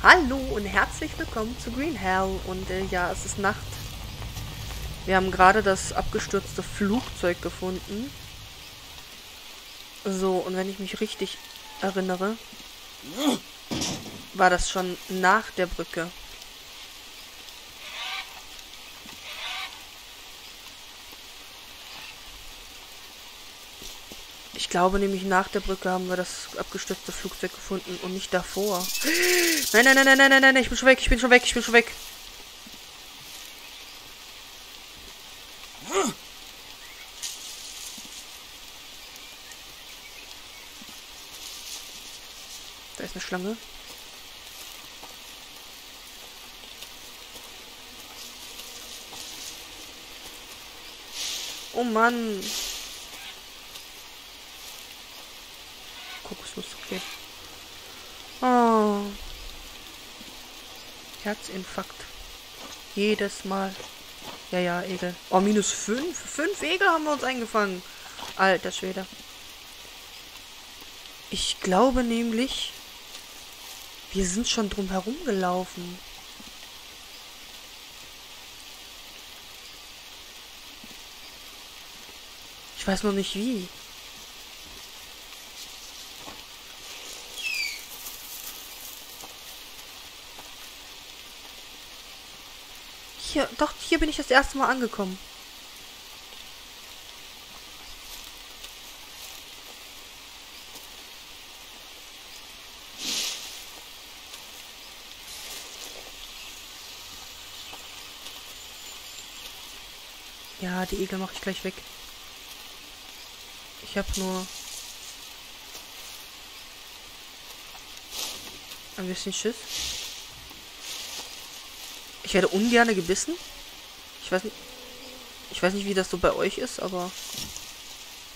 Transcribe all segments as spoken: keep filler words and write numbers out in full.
Hallo und herzlich willkommen zu Green Hell. Und äh, ja, es ist Nacht. Wir haben gerade das abgestürzte Flugzeug gefunden. So, und wenn ich mich richtig erinnere, war das schon nach der Brücke. Ich glaube nämlich, nach der Brücke haben wir das abgestürzte Flugzeug gefunden und nicht davor. Nein, nein, nein, nein, nein, nein, nein, ich bin schon weg, ich bin schon weg, ich bin schon weg. Da ist eine Schlange. Oh Mann. Kokosnuss, okay. Oh. Herzinfarkt. Jedes Mal. Ja, ja, Egel. Oh, minus fünf. Fünf Egel haben wir uns eingefangen. Alter Schwede. Ich glaube nämlich, wir sind schon drum herum gelaufen. Ich weiß noch nicht wie. Hier, doch, hier bin ich das erste Mal angekommen. Ja, die Igel mache ich gleich weg. Ich habe nur ein bisschen Schiss. Ich werde ungerne gebissen. Ich weiß nicht, ich weiß nicht, wie das so bei euch ist, aber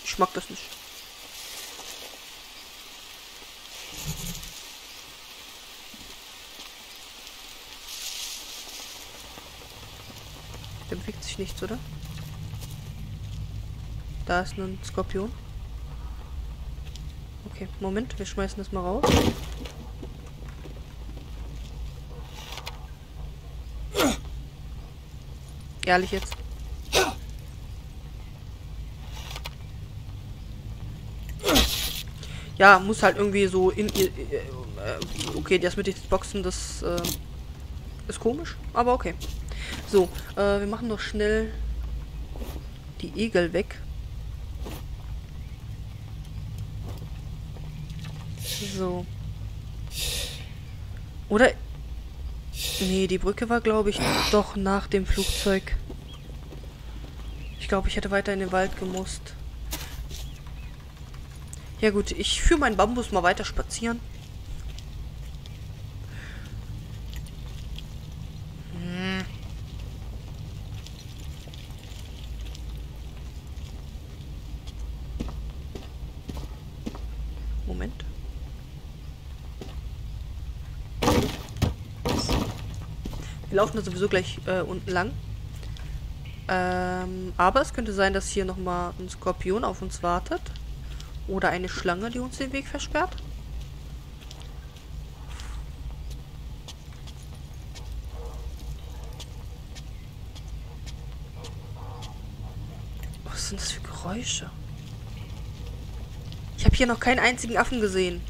ich mag das nicht. Da bewegt sich nichts, oder? Da ist ein Skorpion. Okay, Moment, wir schmeißen das mal raus. Ehrlich jetzt. Ja, muss halt irgendwie so in ihr... Okay, das mit den Boxen, das äh, ist komisch, aber okay. So, äh, wir machen noch schnell die Igel weg. So. Oder... Nee, die Brücke war, glaube ich, doch nach dem Flugzeug. Ich glaube, ich hätte weiter in den Wald gemusst. Ja gut, ich führe meinen Bambus mal weiter spazieren. Hm. Moment. Wir laufen da sowieso gleich äh, unten lang. Ähm, aber es könnte sein, dass hier nochmal ein Skorpion auf uns wartet. Oder eine Schlange, die uns den Weg versperrt. Was sind das für Geräusche? Ich habe hier noch keinen einzigen Affen gesehen.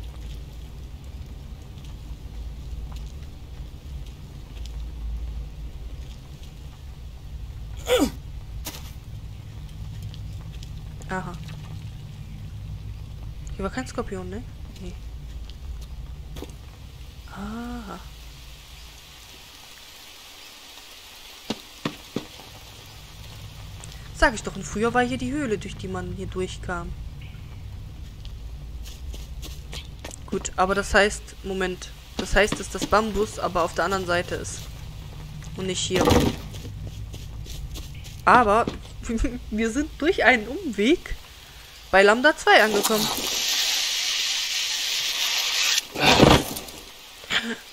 Aha. Hier war kein Skorpion, ne? Nee. Aha. Sag ich doch, und früher war hier die Höhle, durch die man hier durchkam. Gut, aber das heißt, Moment, das heißt, dass das Bambus aber auf der anderen Seite ist. Und nicht hier. Aber... Wir sind durch einen Umweg bei Lambda zwei angekommen.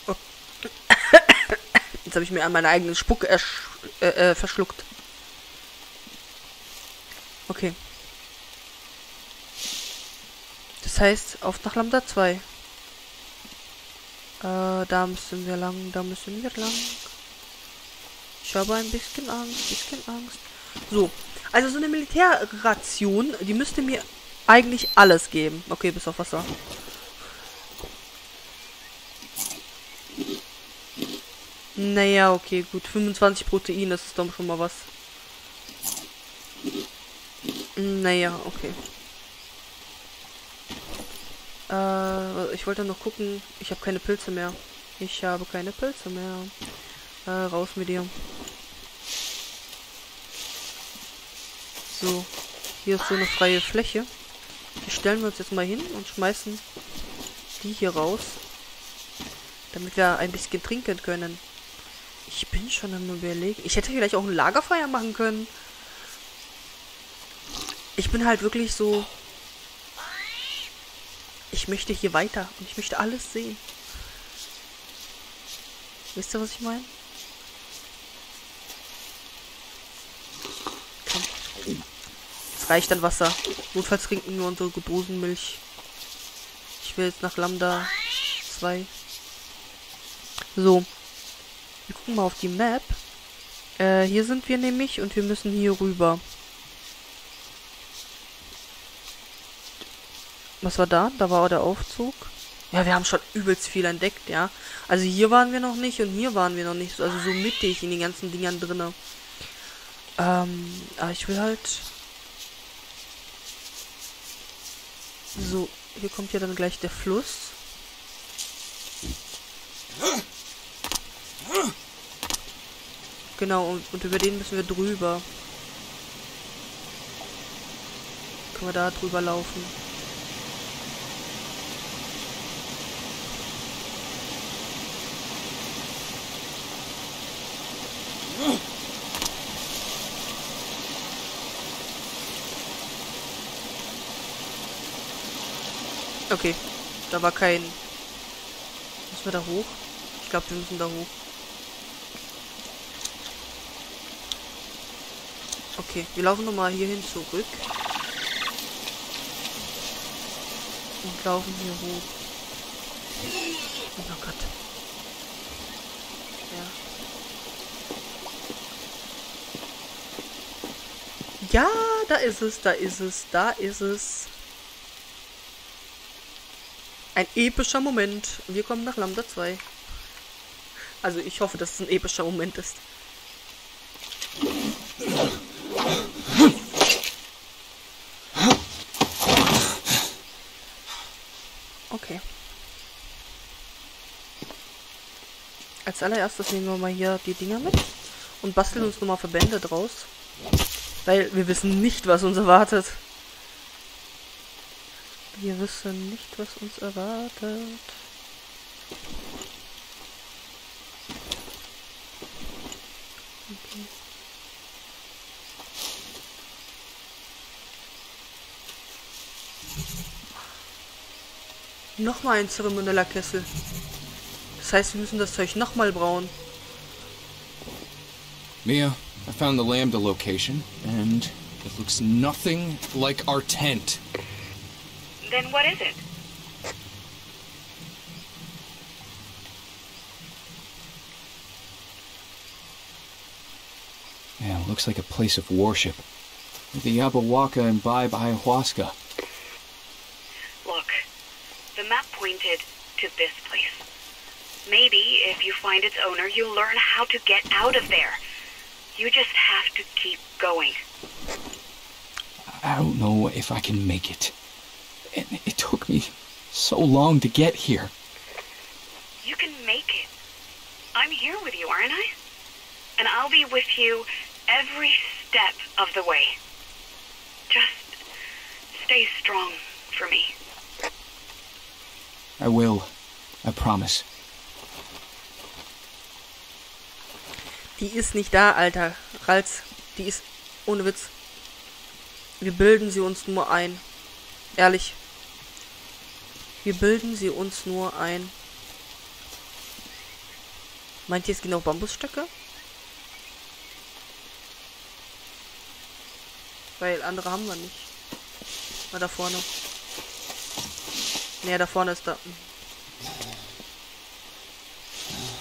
Oh. Jetzt habe ich mir an meine eigene Spucke äh, äh, verschluckt. Okay. Das heißt, auf nach Lambda zwei. Äh, da müssen wir lang, da müssen wir lang. Ich habe ein bisschen Angst, bisschen Angst. So, also so eine Militärration, die müsste mir eigentlich alles geben. Okay, bis auf Wasser. Naja, okay, gut. fünfundzwanzig Protein, das ist doch schon mal was. Naja, okay. Äh, ich wollte noch gucken. Ich habe keine Pilze mehr. Ich habe keine Pilze mehr. Äh, raus mit dir. So, hier ist so eine freie Fläche. Die stellen wir uns jetzt mal hin und schmeißen die hier raus, damit wir ein bisschen trinken können. Ich bin schon am Überlegen. Ich hätte vielleicht auch ein Lagerfeuer machen können. Ich bin halt wirklich so... Ich möchte hier weiter und ich möchte alles sehen. Wisst ihr, was ich meine? Reicht an Wasser. Notfalls trinken wir unsere Dosenmilch. Ich will jetzt nach Lambda zwei. So. Wir gucken mal auf die Map. Äh, hier sind wir nämlich und wir müssen hier rüber. Was war da? Da war der Aufzug. Ja, wir haben schon übelst viel entdeckt, ja. Also hier waren wir noch nicht und hier waren wir noch nicht. Also so mittig in den ganzen Dingern drinne. Ähm, aber ich will halt... So, hier kommt ja dann gleich der Fluss. Genau, und, und über den müssen wir drüber. Können wir da drüber laufen. Okay, da war kein... Müssen wir da hoch? Ich glaube, wir müssen da hoch. Okay, wir laufen nochmal hierhin zurück. Und laufen hier hoch. Oh Gott. Ja. Ja, da ist es, da ist es, da ist es. Ein epischer Moment. Wir kommen nach Lambda zwei. Also ich hoffe, dass es ein epischer Moment ist. Okay. Als allererstes nehmen wir mal hier die Dinger mit und basteln uns nochmal Verbände draus. Weil wir wissen nicht, was uns erwartet. Wir wissen nicht, was uns erwartet. Okay. Nochmal ein zeremoneller Kessel. Das heißt, wir müssen das Zeug nochmal brauen. Mia, I found the Lambda location and it looks nothing like our tent. Then what is it? Yeah, it looks like a place of worship. The Yabawaka imbibe Ayahuasca. Look, the map pointed to this place. Maybe if you find its owner, you'll learn how to get out of there. You just have to keep going. I don't know if I can make it. And it took me so long to get here. You can make it. I'm here with you, aren't I? And I'll be with you every step of the way. Just stay strong for me. I will. I promise. Die ist nicht da, Alter. Ralz, die ist ohne Witz. Wir bilden sie uns nur ein. Ehrlich. Wir bilden sie uns nur ein. Meint ihr, es gehen auch Bambusstöcke? Weil andere haben wir nicht. War da vorne. Naja, da vorne ist da.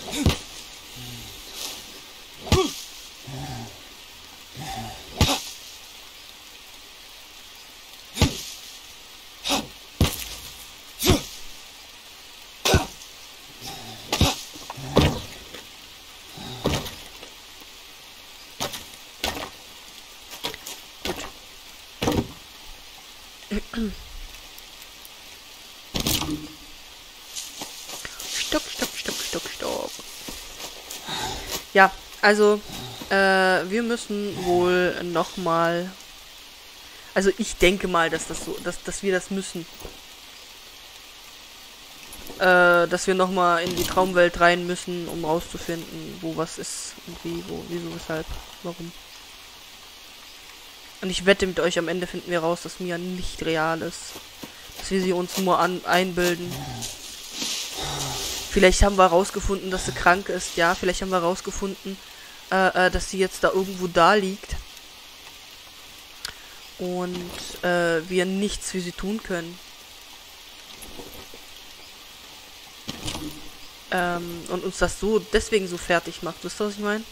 Stopp, stopp, stopp, stopp, stopp. Ja, also äh, wir müssen wohl nochmal... Also ich denke mal, dass das so, dass, dass wir das müssen. Äh, dass wir nochmal in die Traumwelt rein müssen, um rauszufinden, wo was ist und wie, wo, wieso, weshalb, warum. Und ich wette mit euch, am Ende finden wir raus, dass Mia nicht real ist. Dass wir sie uns nur an einbilden. Vielleicht haben wir rausgefunden, dass sie krank ist. Ja, vielleicht haben wir rausgefunden, äh, äh, dass sie jetzt da irgendwo da liegt. Und äh, wir nichts für sie tun können. Ähm, und uns das so deswegen so fertig macht. Wisst ihr, was ich meine?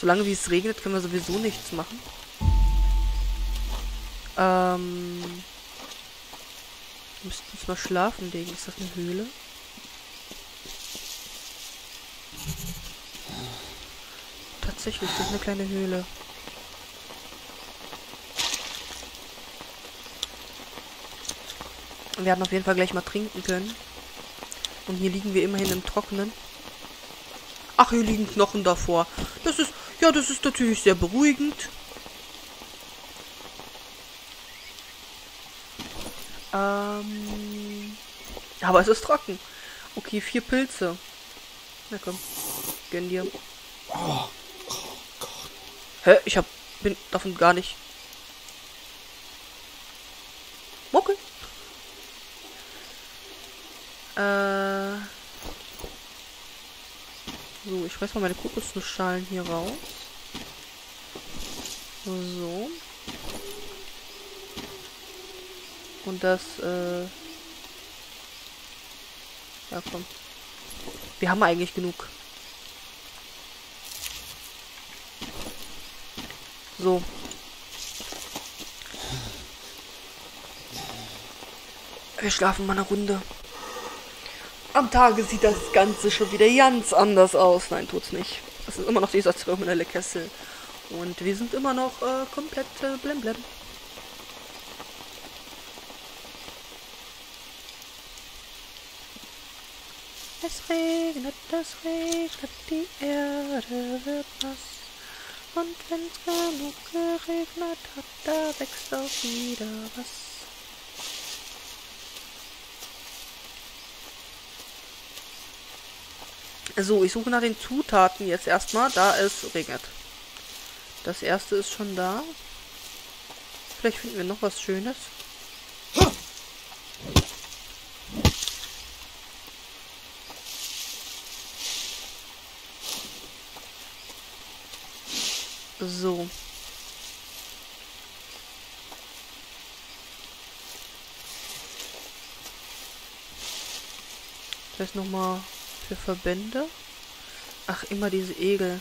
Solange wie es regnet, können wir sowieso nichts machen. Ähm. Wir müssten uns mal schlafen legen. Ist das eine Höhle? Tatsächlich, das ist eine kleine Höhle. Wir werden auf jeden Fall gleich mal trinken können. Und hier liegen wir immerhin im Trockenen. Ach, hier liegen Knochen davor. Das ist, ja, das ist natürlich sehr beruhigend. Ähm, aber es ist trocken. Okay, vier Pilze. Na komm, gönn dir. Oh, oh Gott. Hä, ich hab, bin davon gar nicht. Okay. Äh... So, ich schmeiß mal meine Kokosnussschalen hier raus. So. Und das, äh... ja, komm. Wir haben eigentlich genug. So. Wir schlafen mal eine Runde. Am Tage sieht das Ganze schon wieder ganz anders aus. Nein, tut's nicht. Es ist immer noch dieser zirkuläre Kessel. Und wir sind immer noch äh, komplett äh, blemblem. Es regnet, es regnet, die Erde wird nass. Und wenn's genug geregnet hat, da wächst auch wieder was. So, ich suche nach den Zutaten jetzt erstmal, da es regnet. Das erste ist schon da. Vielleicht finden wir noch was Schönes. So. Vielleicht nochmal... für Verbände. Ach, immer diese Egel.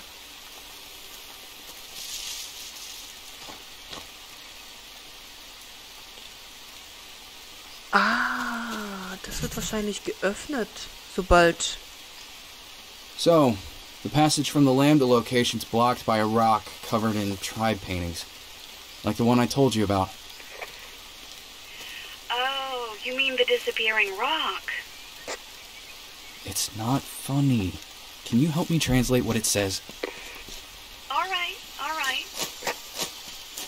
Ah, das wird wahrscheinlich geöffnet, sobald. So, the passage from the Lambda location's blocked by a rock covered in tribe paintings, like the one I told you about. Oh, you mean the disappearing rock? It's not funny. Can you help me translate what it says? All right, all right.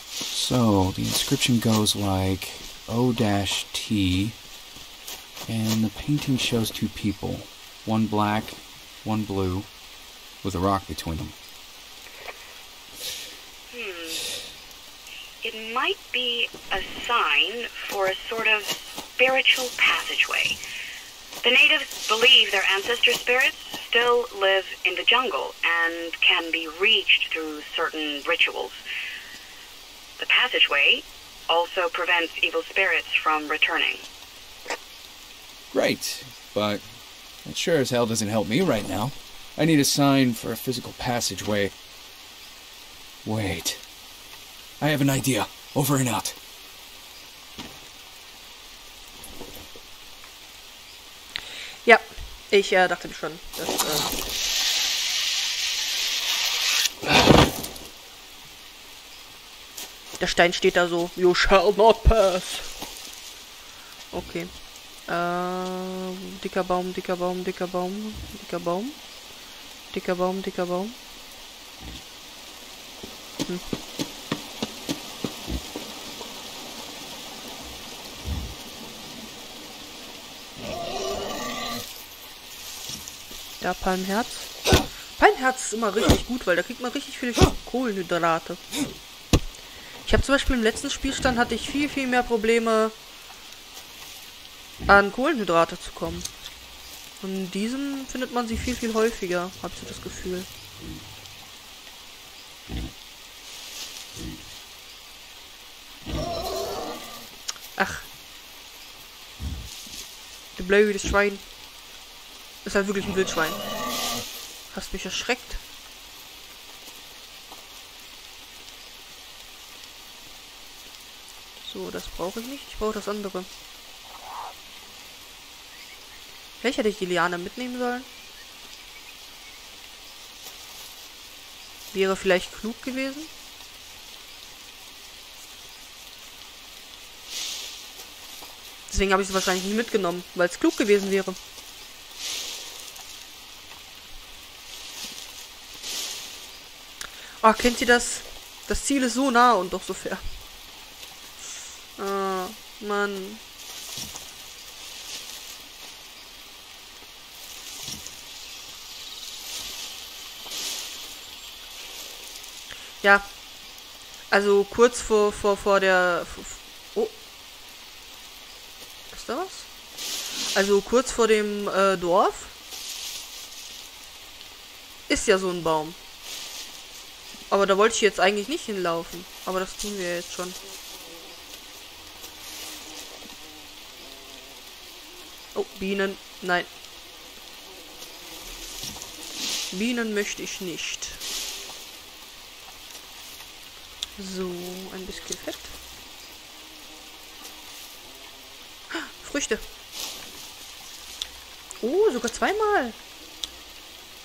So, the inscription goes like O T, and the painting shows two people, one black, one blue, with a rock between them. Hmm. It might be a sign for a sort of spiritual passageway. The natives believe their ancestor spirits still live in the jungle and can be reached through certain rituals. The passageway also prevents evil spirits from returning. Great, but it sure as hell doesn't help me right now. I need a sign for a physical passageway. Wait. I have an idea. Over and out. Ja, ich äh, dachte schon, dass, äh, der Stein steht da so. You shall not pass. Okay. Äh, dicker Baum, dicker Baum, dicker Baum, dicker Baum. Dicker Baum, dicker Baum. Hm. Ja, Palmherz. Palmherz ist immer richtig gut, weil da kriegt man richtig viele Kohlenhydrate. Ich habe zum Beispiel im letzten Spielstand hatte ich viel, viel mehr Probleme an Kohlenhydrate zu kommen. Und in diesem findet man sie viel, viel häufiger, habe ich so das Gefühl. Ach. Du blödes Schwein. Ist halt wirklich ein Wildschwein. Hast mich erschreckt. So, das brauche ich nicht. Ich brauche das andere. Vielleicht hätte ich die Liane mitnehmen sollen. Wäre vielleicht klug gewesen. Deswegen habe ich sie wahrscheinlich nicht mitgenommen, weil es klug gewesen wäre. Ah, kennt ihr das? Das Ziel ist so nah und doch so fern. Ah, Mann. Ja. Also kurz vor vor vor der vor, oh. Ist da was? Also kurz vor dem äh, Dorf ist ja so ein Baum. Aber da wollte ich jetzt eigentlich nicht hinlaufen. Aber das tun wir jetzt schon. Oh, Bienen. Nein. Bienen möchte ich nicht. So, ein bisschen Fett. Früchte. Oh, sogar zweimal.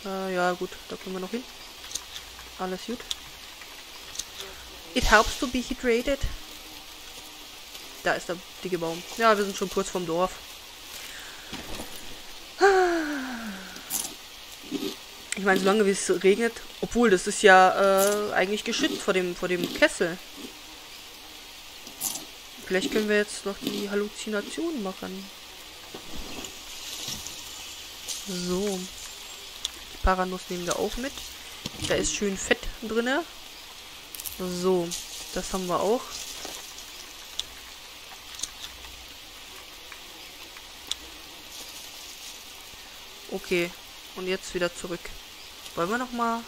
Äh, ja, gut, da können wir noch hin. Alles gut. It helps to be hydrated. Da ist der dicke Baum. Ja, wir sind schon kurz vom Dorf. Ich meine, solange wie es regnet, obwohl das ist ja äh, eigentlich geschützt vor dem vor dem Kessel. Vielleicht können wir jetzt noch die Halluzination machen. So. Die Paranuss nehmen wir auch mit. Da ist schön Fett drinne. So, das haben wir auch. Okay, und jetzt wieder zurück. Wollen wir noch mal?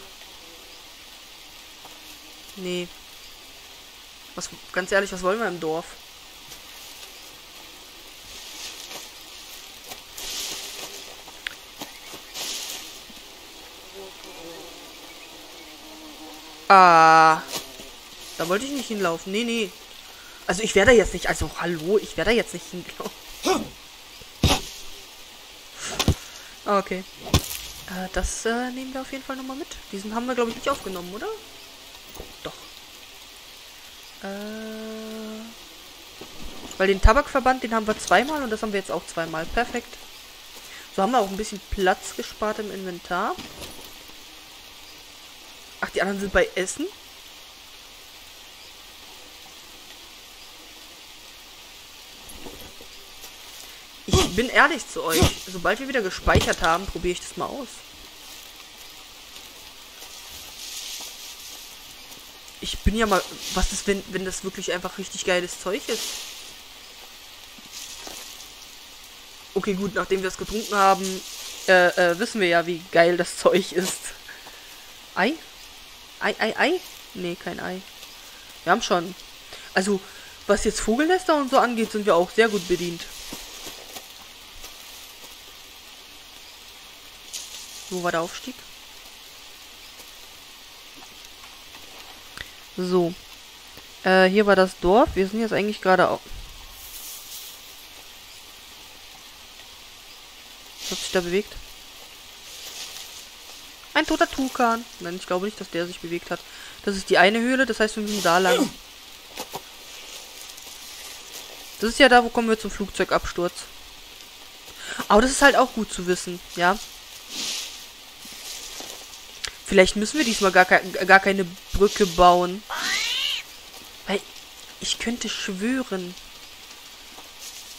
Nee. Was, ganz ehrlich, was wollen wir im Dorf? Ah, da wollte ich nicht hinlaufen. Nee, nee. Also ich werde jetzt nicht... Also, hallo, ich werde jetzt nicht hinlaufen. Okay. Äh, das äh, nehmen wir auf jeden Fall nochmal mit. Diesen haben wir, glaube ich, nicht aufgenommen, oder? Doch. Äh, weil den Tabakverband, den haben wir zweimal und das haben wir jetzt auch zweimal. Perfekt. So haben wir auch ein bisschen Platz gespart im Inventar. Ach, die anderen sind bei Essen? Ich bin ehrlich zu euch. Sobald wir wieder gespeichert haben, probiere ich das mal aus. Ich bin ja mal... Was ist, wenn, wenn das wirklich einfach richtig geiles Zeug ist? Okay, gut, nachdem wir es getrunken haben, äh, äh, wissen wir ja, wie geil das Zeug ist. Ei? Ei, Ei, Ei? Nee, kein Ei. Wir haben schon Also, was jetzt Vogelnester und so angeht, sind wir auch sehr gut bedient. Wo war der Aufstieg? So. Äh, hier war das Dorf. Wir sind jetzt eigentlich gerade auch... Was hat sich da bewegt? Ein toter Tukan. Nein, ich glaube nicht, dass der sich bewegt hat. Das ist die eine Höhle, das heißt, wir müssen da lang. Das ist ja da, wo kommen wir zum Flugzeugabsturz. Aber das ist halt auch gut zu wissen, ja. Vielleicht müssen wir diesmal gar, ke gar keine Brücke bauen. Weil ich könnte schwören,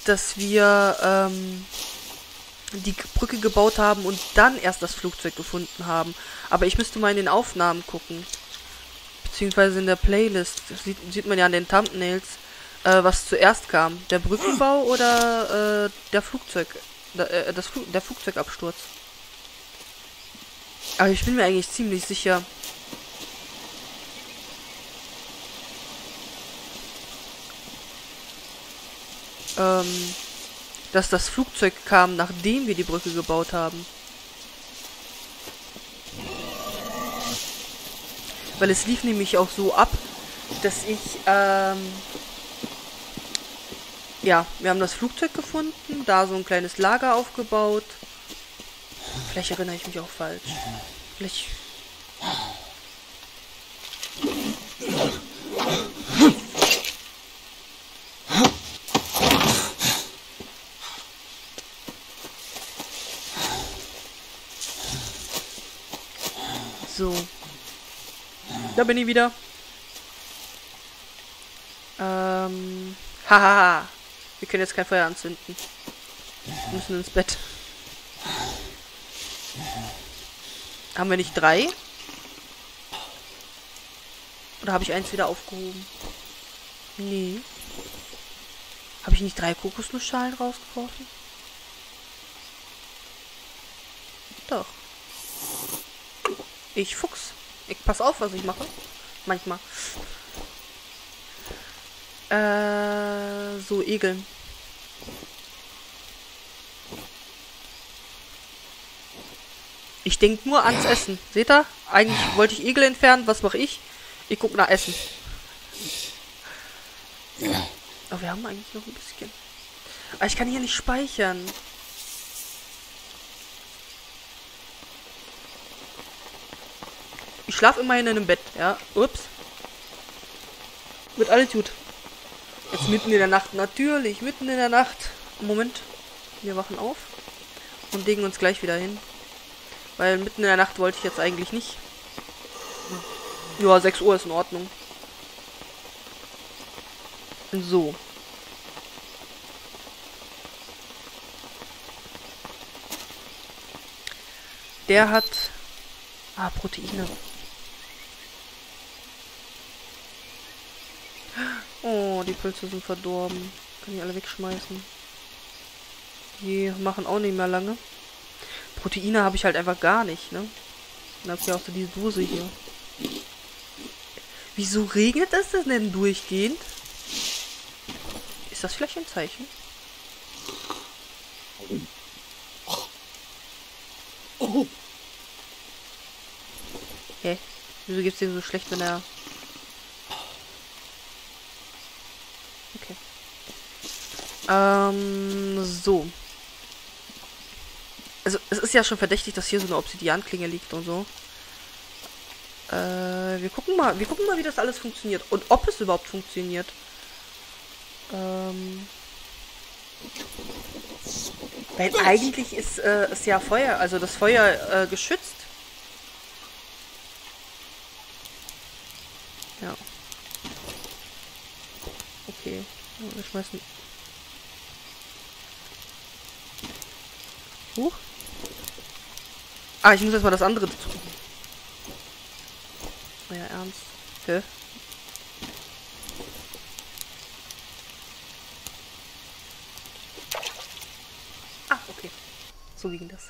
dass wir ähm, die Brücke gebaut haben und dann erst das Flugzeug gefunden haben. Aber ich müsste mal in den Aufnahmen gucken. Beziehungsweise in der Playlist. Das sieht, sieht man ja an den Thumbnails, äh, was zuerst kam. Der Brückenbau oder äh, der Flugzeug, äh, das Fl der Flugzeugabsturz. Aber ich bin mir eigentlich ziemlich sicher. Ähm, dass das Flugzeug kam, nachdem wir die Brücke gebaut haben. Weil es lief nämlich auch so ab, dass ich, ähm... ja, wir haben das Flugzeug gefunden, da so ein kleines Lager aufgebaut. Vielleicht erinnere ich mich auch falsch. Vielleicht... So. Da bin ich wieder. Ähm... Hahaha. Wir können jetzt kein Feuer anzünden. Wir müssen ins Bett. Haben wir nicht drei? Oder habe ich eins wieder aufgehoben? Nee. Habe ich nicht drei Kokosnussschalen rausgeworfen? Doch. Ich Fuchs. Ich pass auf, was ich mache. Manchmal. Äh, so, Egeln. Ich denke nur ans Essen. Seht ihr? Eigentlich wollte ich Igel entfernen. Was mache ich? Ich gucke nach Essen. Aber wir haben eigentlich noch ein bisschen. Aber ich kann hier nicht speichern. Ich schlafe immerhin in einem Bett. Ja, ups. Wird alles gut. Jetzt mitten in der Nacht. Natürlich, mitten in der Nacht. Moment. Wir wachen auf. Und legen uns gleich wieder hin. Weil mitten in der Nacht wollte ich jetzt eigentlich nicht. Ja, sechs Uhr ist in Ordnung. So. Der hat... Ah, Proteine. Oh, die Pilze sind verdorben. Kann ich alle wegschmeißen. Die machen auch nicht mehr lange. Proteine habe ich halt einfach gar nicht, ne? Dann habe ich ja auch so diese Dose hier. Wieso regnet es das denn durchgehend? Ist das vielleicht ein Zeichen? Oh. Hä? Wieso gibt es den so schlecht, wenn er... Okay. Ähm, so. Also, es ist ja schon verdächtig, dass hier so eine Obsidianklinge liegt und so. Äh, wir gucken mal, wir gucken mal, wie das alles funktioniert. Und ob es überhaupt funktioniert. Ähm. Weil eigentlich ist äh, es ja Feuer, also das Feuer äh, geschützt. Ja. Okay. Wir schmeißen. Huch. Ah, ich muss erstmal das andere dazu. Ja, ernst. Hä? Ah, okay. So ging das.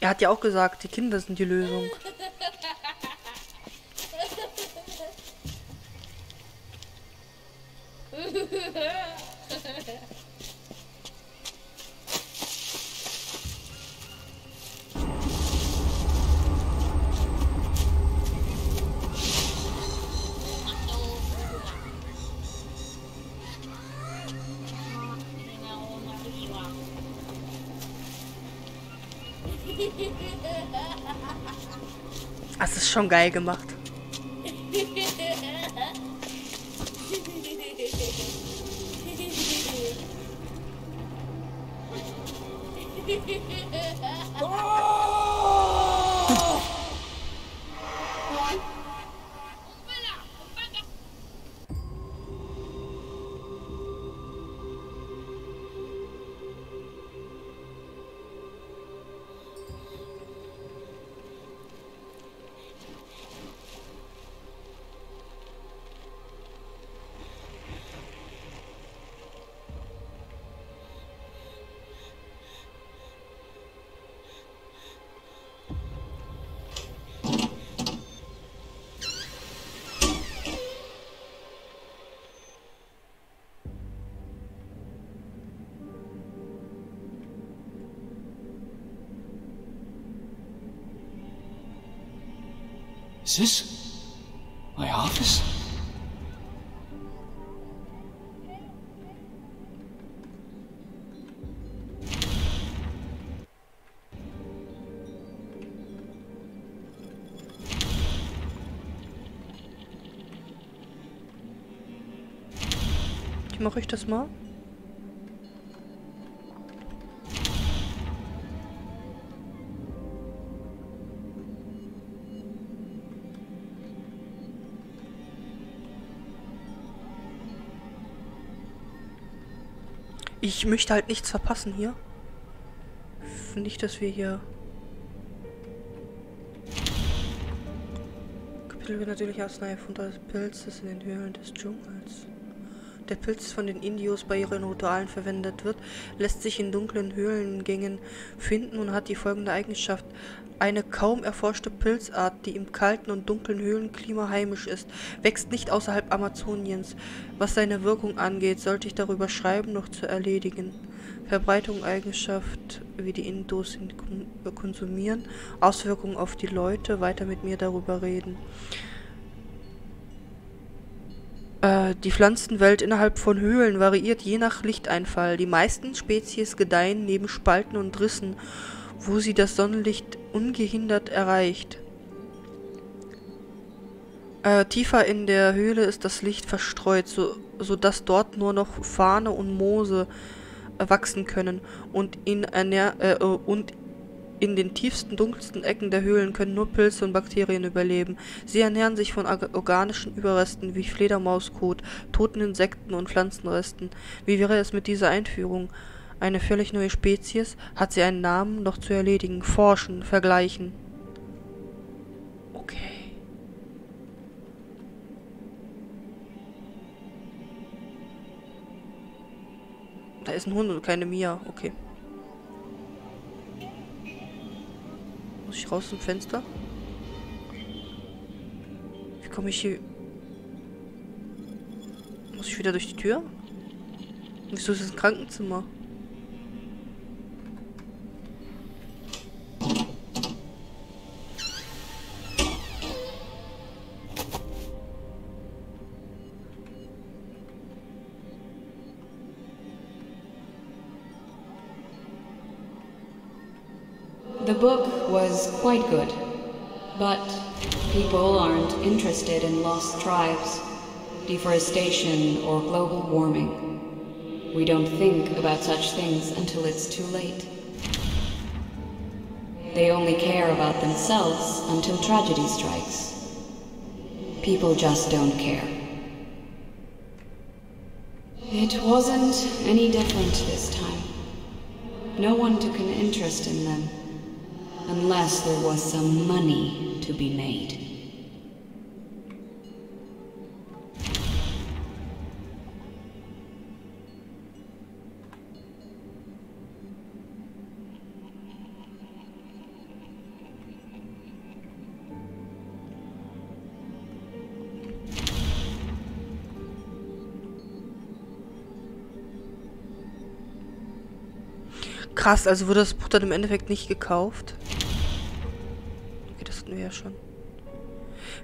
Er hat ja auch gesagt, die Kinder sind die Lösung. Das ist schon geil gemacht. Is this my office? Wie mache ich das mal? Ich möchte halt nichts verpassen hier. Nicht, dass wir hier... Kapitel wird natürlich aus einer Erfund des Pilzes in den Höhlen des Dschungels. Der Pilz, von den Indios bei ihren Ritualen verwendet wird, lässt sich in dunklen Höhlengängen finden und hat die folgende Eigenschaft. Eine kaum erforschte Pilzart, die im kalten und dunklen Höhlenklima heimisch ist, wächst nicht außerhalb Amazoniens. Was seine Wirkung angeht, sollte ich darüber schreiben, noch zu erledigen. Verbreitung, Eigenschaft, wie die Indos konsumieren, Auswirkungen auf die Leute, weiter mit mir darüber reden. Die Pflanzenwelt innerhalb von Höhlen variiert je nach Lichteinfall. Die meisten Spezies gedeihen neben Spalten und Rissen, wo sie das Sonnenlicht ungehindert erreicht. Äh, tiefer in der Höhle ist das Licht verstreut, so, sodass dort nur noch Farne und Moose wachsen können. Und in, einer, äh, und in den tiefsten, dunkelsten Ecken der Höhlen können nur Pilze und Bakterien überleben. Sie ernähren sich von organischen Überresten wie Fledermauskot, toten Insekten und Pflanzenresten. Wie wäre es mit dieser Einführung? Eine völlig neue Spezies, hat sie einen Namen, noch zu erledigen, forschen, vergleichen. Okay. Da ist ein Hund und keine Mia, okay. Muss ich raus zum Fenster? Wie komme ich hier? Muss ich wieder durch die Tür? Wieso ist das ein Krankenzimmer? The book was quite good, but people aren't interested in lost tribes, deforestation, or global warming. We don't think about such things until it's too late. They only care about themselves until tragedy strikes. People just don't care. It wasn't any different this time. No one took an interest in them. Unless there was some money to be made. Krass, also wurde das Buch dann im Endeffekt nicht gekauft. Okay, das hatten wir ja schon.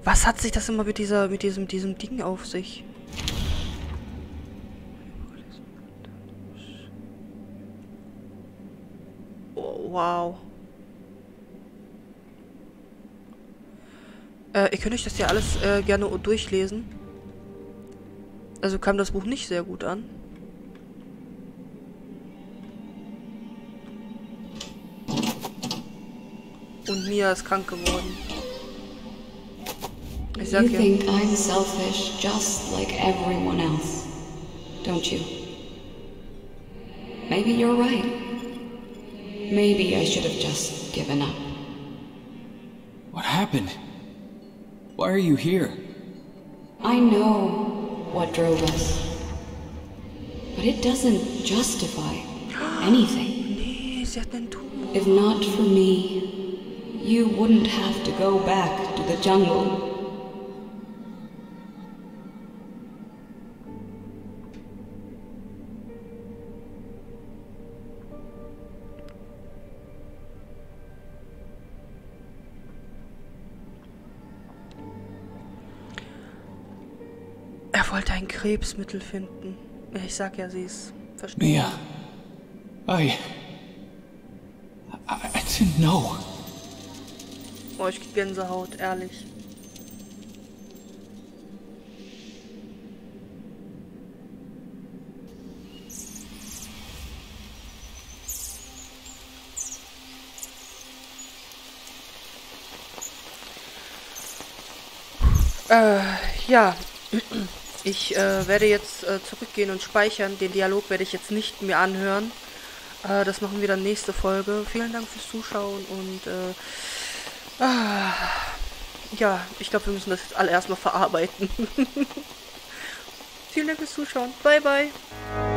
Was hat sich das immer mit dieser, mit diesem, diesem Ding auf sich? Oh, wow. Äh, ihr könnt euch das ja alles äh, gerne durchlesen. Also kam das Buch nicht sehr gut an. Und Mia ist krank geworden. Ich sag ja. You think I'm selfish, just like everyone else, don't you? Maybe you're right. Maybe I should have just given up. What happened? Why are you here? I know what drove us, but it doesn't justify anything. Nee, sie hat einen Tumor. If not for me, you wouldn't have to go back to the jungle. Er wollte ein Krebsmittel finden. Ich sag ja, sie ist verstorben. Mia, I, I, I didn't know. Oh, ich krieg Gänsehaut, ehrlich. Äh, ja. Ich äh, werde jetzt äh, zurückgehen und speichern. Den Dialog werde ich jetzt nicht mehr anhören. Äh, das machen wir dann nächste Folge. Vielen Dank fürs Zuschauen und äh, Ah, ja, ich glaube, wir müssen das jetzt alle erstmal verarbeiten. Vielen Dank fürs Zuschauen. Bye, bye.